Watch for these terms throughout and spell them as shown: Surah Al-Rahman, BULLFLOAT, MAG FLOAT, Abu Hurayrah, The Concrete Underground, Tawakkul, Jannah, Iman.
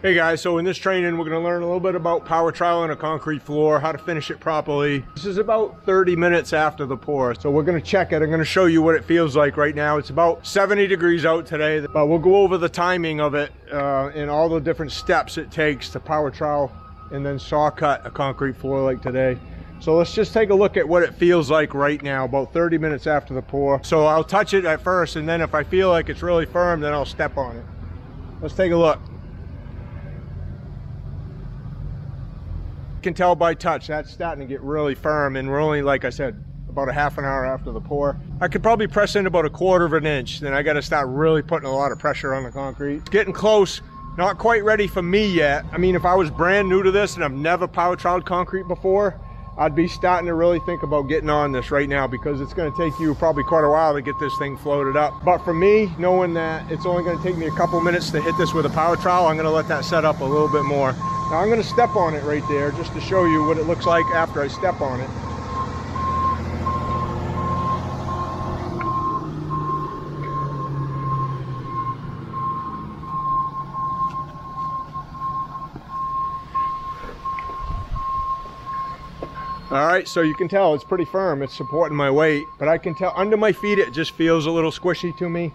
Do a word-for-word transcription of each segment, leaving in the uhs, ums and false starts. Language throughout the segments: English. Hey guys, so in this training we're going to learn a little bit about power troweling a concrete floor, how to finish it properly. This is about thirty minutes after the pour, so we're going to check it. I'm going to show you what it feels like right now. It's about seventy degrees out today, but we'll go over the timing of it uh, and all the different steps it takes to power trowel and then saw cut a concrete floor like today. So let's just take a look at what it feels like right now, about thirty minutes after the pour. So I'll touch it at first, and then if I feel like it's really firm, then I'll step on it. Let's take a look. Can tell by touch that's starting to get really firm, and we're only, like I said, about a half an hour after the pour. I could probably press in about a quarter of an inch, then I got to start really putting a lot of pressure on the concrete. It's getting close, not quite ready for me yet. I mean, if I was brand new to this and I've never power troweled concrete before, I'd be starting to really think about getting on this right now, because it's going to take you probably quite a while to get this thing floated up. But for me, knowing that it's only going to take me a couple minutes to hit this with a power trowel, I'm going to let that set up a little bit more. Now I'm going to step on it right there just to show you what it looks like after I step on it. All right, so you can tell it's pretty firm. It's supporting my weight, but I can tell under my feet it just feels a little squishy to me.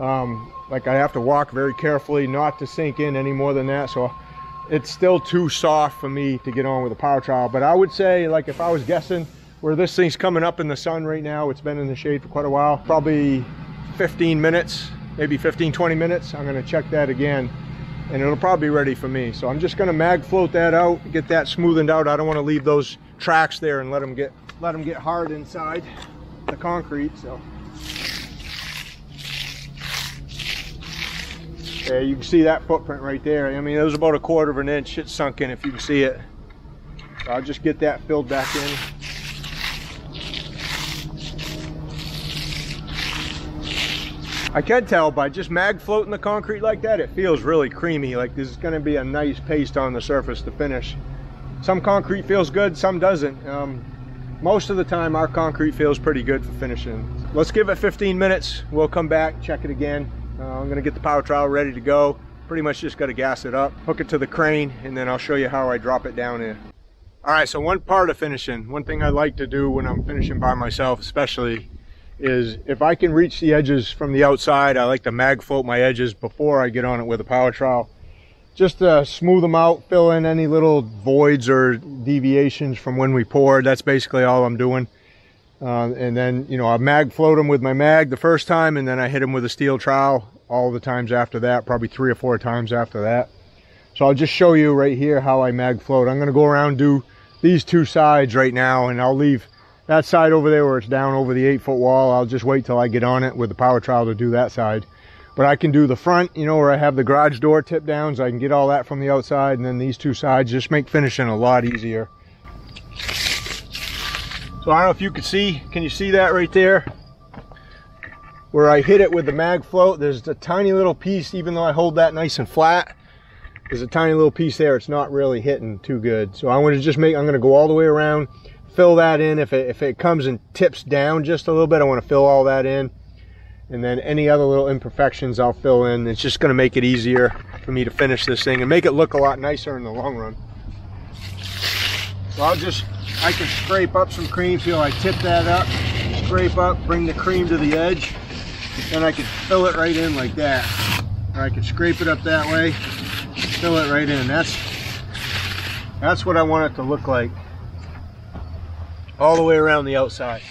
Um, like I have to walk very carefully not to sink in any more than that. So it's still too soft for me to get on with a power trowel. But I would say, like, if I was guessing where this thing's coming up in the sun right now, it's been in the shade for quite a while, probably fifteen minutes, maybe fifteen, twenty minutes. I'm gonna check that again, and it'll probably be ready for me. So I'm just gonna mag float that out, get that smoothened out. I don't wanna leave those tracks there and let them get, let them get hard inside the concrete, so. Yeah, you can see that footprint right there. I mean, it was about a quarter of an inch. It's sunk in if you can see it. So I'll just get that filled back in. I can tell by just mag floating the concrete like that, it feels really creamy. Like there's going to be a nice paste on the surface to finish. Some concrete feels good, some doesn't. Um, most of the time, our concrete feels pretty good for finishing. Let's give it fifteen minutes. We'll come back, check it again. Uh, I'm gonna get the power trowel ready to go. Pretty much just gotta gas it up, hook it to the crane, and then I'll show you how I drop it down in. All right, so one part of finishing, one thing I like to do when I'm finishing by myself especially, is if I can reach the edges from the outside, I like to mag float my edges before I get on it with a power trowel, just to smooth them out, fill in any little voids or deviations from when we poured. That's basically all I'm doing. Uh, and then, you know, I mag float them with my mag the first time, and then I hit them with a steel trowel all the times after that, probably three or four times after that. So I'll just show you right here how I mag float. I'm going to go around, do these two sides right now, and I'll leave that side over there where it's down over the eight foot wall. I'll just wait till I get on it with the power trowel to do that side. But I can do the front, you know, where I have the garage door tip downs. I can get all that from the outside, and then these two sides just make finishing a lot easier. So I don't know if you can see, can you see that right there? Where I hit it with the mag float, there's a tiny little piece, even though I hold that nice and flat, there's a tiny little piece there, it's not really hitting too good. So I want to just make, I'm going to go all the way around, fill that in. If it, if it comes and tips down just a little bit, I want to fill all that in. And then any other little imperfections I'll fill in. It's just going to make it easier for me to finish this thing and make it look a lot nicer in the long run. So I'll just, I can scrape up some cream, so I tip that up, scrape up, bring the cream to the edge, and I can fill it right in like that. Or I can scrape it up that way, fill it right in. That's, that's what I want it to look like, all the way around the outside.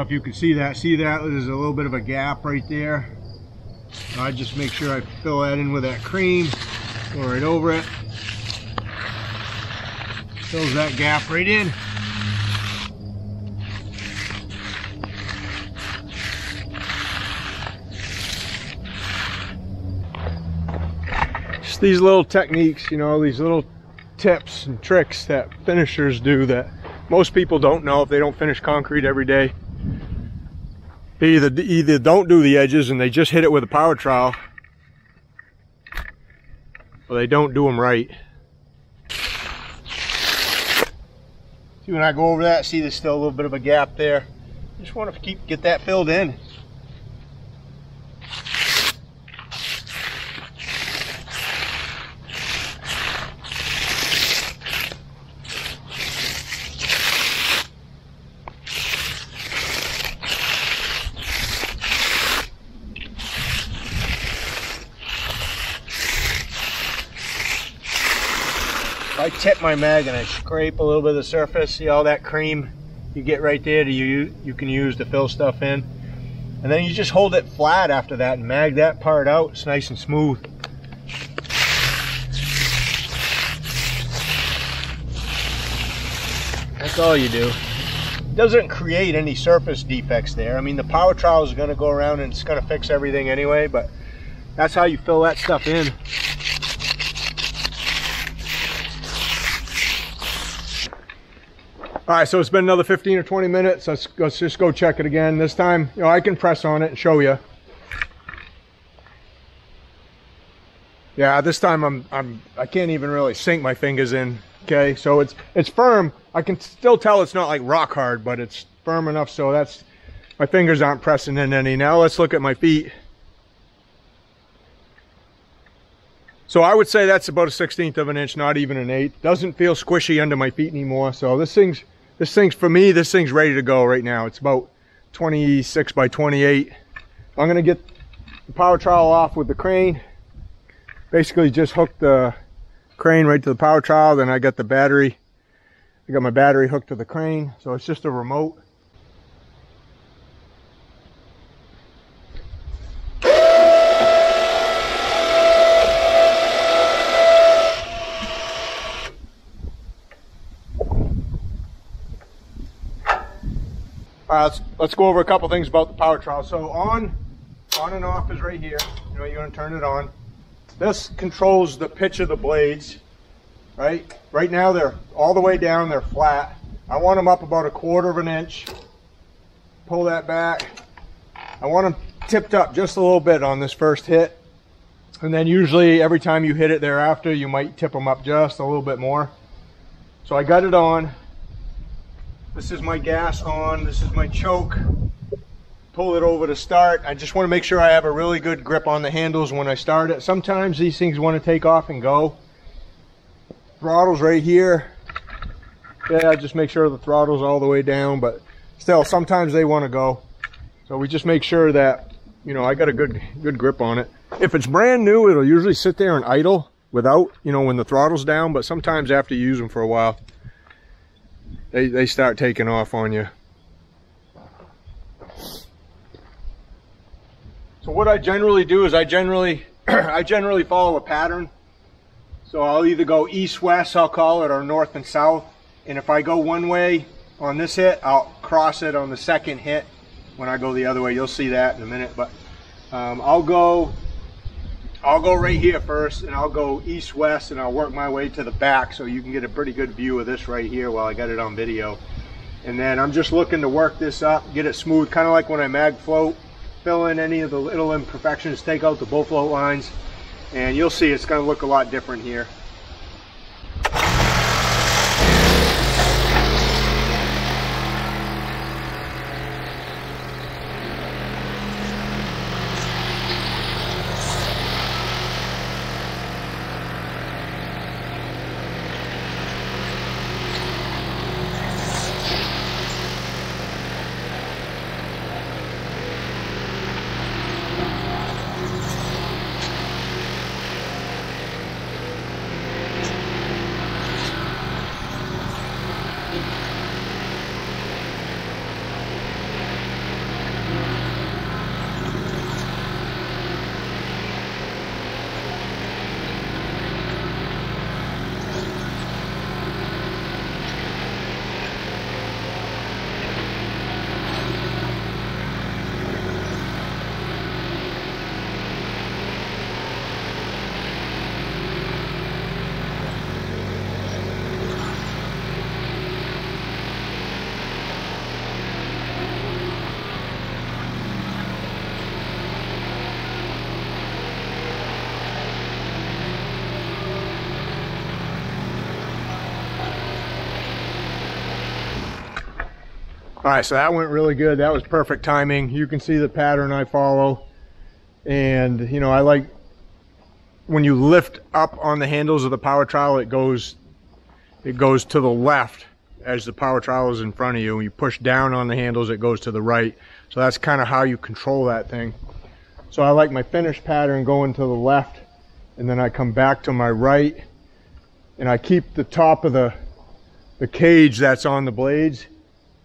If you can see that, see that there's a little bit of a gap right there. I just make sure I fill that in with that cream, go right over it, fills that gap right in. Just these little techniques, you know, these little tips and tricks that finishers do that most people don't know if they don't finish concrete every day. They either, either don't do the edges and they just hit it with a power trowel, or they don't do them right. See, when I go over that, see there's still a little bit of a gap there. Just want to keep get that filled in. I tip my mag and I scrape a little bit of the surface. See all that cream you get right there to you you can use to fill stuff in, and then you just hold it flat after that and mag that part out. It's nice and smooth. That's all you do. It doesn't create any surface defects there. I mean, the power trowel is going to go around and it's going to fix everything anyway, but that's how you fill that stuff in. All right, so it's been another fifteen or twenty minutes. Let's, let's just go check it again. This time, you know, I can press on it and show you. Yeah, this time I'm, I'm, I can't even really sink my fingers in. Okay, so it's, it's firm. I can still tell it's not like rock hard, but it's firm enough so that's, my fingers aren't pressing in any. Now let's look at my feet. So I would say that's about a sixteenth of an inch, not even an eighth. Doesn't feel squishy under my feet anymore. So this thing's, this thing's for me, this thing's ready to go right now. It's about twenty-six by twenty-eight. I'm going to get the power trowel off with the crane. Basically just hook the crane right to the power trowel. Then I got the battery. I got my battery hooked to the crane. So it's just a remote. All right, let's, let's go over a couple things about the power trowel. So on, on and off is right here. You know, you're gonna turn it on. This controls the pitch of the blades, right? Right now they're all the way down, they're flat. I want them up about a quarter of an inch. Pull that back. I want them tipped up just a little bit on this first hit. And then usually every time you hit it thereafter, you might tip them up just a little bit more. So I got it on. This is my gas on, this is my choke. Pull it over to start. I just want to make sure I have a really good grip on the handles when I start it. Sometimes these things want to take off and go. Throttle's right here. Yeah, just make sure the throttle's all the way down, but still, sometimes they want to go. So we just make sure that, you know, I got a good, good grip on it. If it's brand new, it'll usually sit there and idle without, you know, when the throttle's down, but sometimes after you use them for a while, They, they start taking off on you. So what I generally do is I generally I generally follow a pattern. So I'll either go east-west, I'll call it, or north and south. And if I go one way on this hit, I'll cross it on the second hit when I go the other way. You'll see that in a minute. But um, I'll go I'll go right here first, and I'll go east-west, and I'll work my way to the back so you can get a pretty good view of this right here while I got it on video. And then I'm just looking to work this up, get it smooth, kind of like when I mag float, fill in any of the little imperfections, take out the bull float lines, and you'll see it's going to look a lot different here. All right, so that went really good. That was perfect timing. You can see the pattern I follow. And, you know, I like when you lift up on the handles of the power trowel, it goes, it goes to the left as the power trowel is in front of you. When you push down on the handles, it goes to the right. So that's kind of how you control that thing. So I like my finish pattern going to the left, and then I come back to my right, and I keep the top of the, the cage that's on the blades,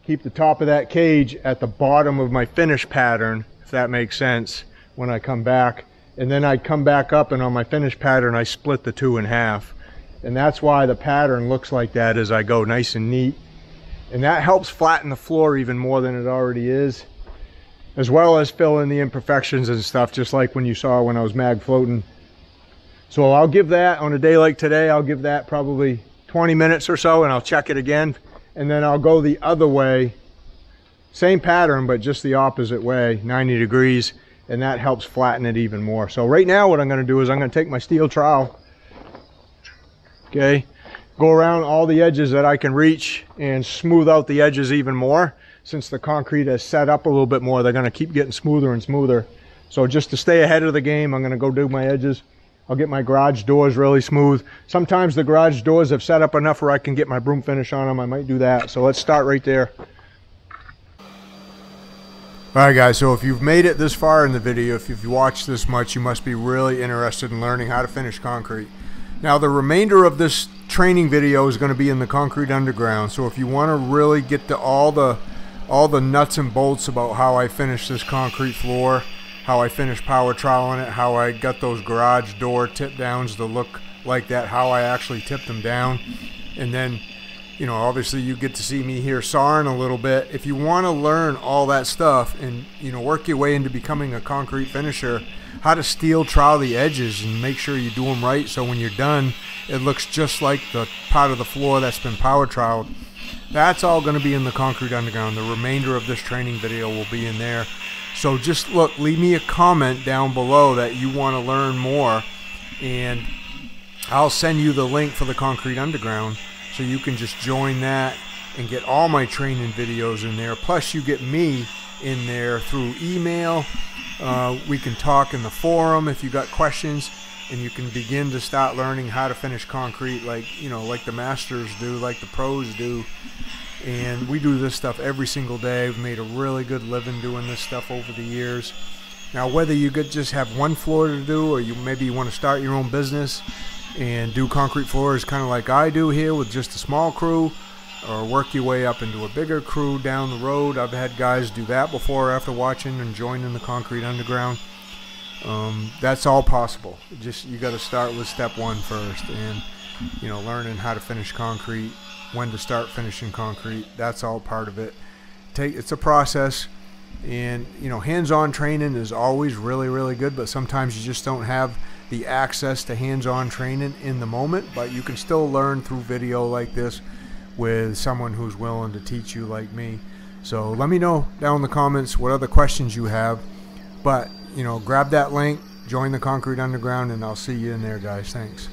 keep the top of that cage at the bottom of my finish pattern, if that makes sense, when I come back. And then I come back up, and on my finish pattern, I split the two in half. And that's why the pattern looks like that as I go, nice and neat. And that helps flatten the floor even more than it already is, as well as fill in the imperfections and stuff, just like when you saw when I was mag floating. So I'll give that, on a day like today, I'll give that probably twenty minutes or so, and I'll check it again. And then I'll go the other way, same pattern, but just the opposite way, ninety degrees, and that helps flatten it even more. So right now what I'm gonna do is I'm gonna take my steel trowel, okay, go around all the edges that I can reach and smooth out the edges even more. Since the concrete has set up a little bit more, they're gonna keep getting smoother and smoother. So just to stay ahead of the game, I'm gonna go do my edges. I'll get my garage doors really smooth. Sometimes the garage doors have set up enough where I can get my broom finish on them. I might do that. So let's start right there. All right, guys, so if you've made it this far in the video, if you've watched this much, you must be really interested in learning how to finish concrete. Now, the remainder of this training video is going to be in the Concrete Underground. So if you want to really get to all the all the nuts and bolts about how I finish this concrete floor, how I finished power troweling it, how I got those garage door tip downs to look like that, how I actually tipped them down. And then, you know, obviously you get to see me here sawing a little bit. If you want to learn all that stuff and, you know, work your way into becoming a concrete finisher, how to steel trowel the edges and make sure you do them right so when you're done, it looks just like the part of the floor that's been power troweled. That's all going to be in the Concrete Underground. The remainder of this training video will be in there. So just look, leave me a comment down below that you want to learn more, and I'll send you the link for the Concrete Underground so you can just join that and get all my training videos in there. Plus you get me in there through email. Uh, we can talk in the forum if you got questions, and you can begin to start learning how to finish concrete like, you know, like the masters do, like the pros do. And we do this stuff every single day. We've made a really good living doing this stuff over the years. Now, whether you could just have one floor to do, or you maybe you want to start your own business and do concrete floors kind of like I do here with just a small crew, or work your way up into a bigger crew down the road. I've had guys do that before after watching and joining the Concrete Underground. Um, that's all possible. Just you got to start with step one first, and, you know, learning how to finish concrete, when to start finishing concrete. That's all part of it. Take, it's a process, and, you know, hands-on training is always really, really good, but sometimes you just don't have the access to hands-on training in the moment, but you can still learn through video like this with someone who's willing to teach you like me. So let me know down in the comments what other questions you have, but, you know, grab that link, join the Concrete Underground, and I'll see you in there, guys. Thanks.